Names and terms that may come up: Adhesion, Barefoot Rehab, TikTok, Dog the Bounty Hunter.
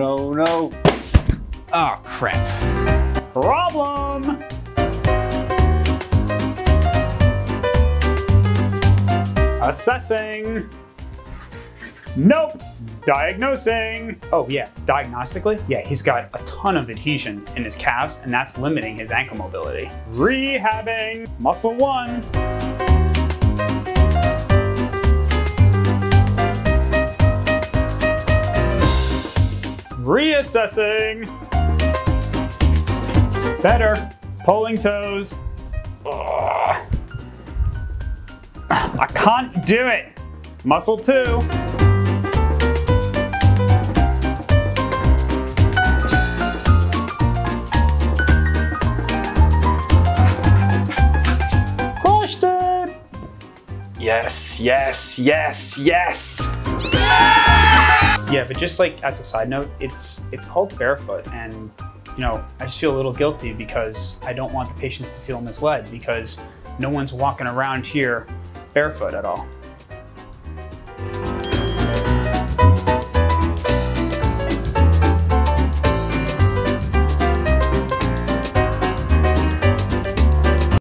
no, no. Oh, crap. Problem! Assessing. Nope. Diagnosing. Oh yeah, diagnostically? Yeah, he's got a ton of adhesion in his calves and that's limiting his ankle mobility. Rehabbing. Muscle one. Reassessing. Better. Pulling toes. Ugh. I can't do it. Muscle two. Crushed it. Yes, yes, yes, yes. Yeah, but just like as a side note, it's called Barefoot, and you know, I just feel a little guilty because I don't want the patients to feel misled because no one's walking around here barefoot at all.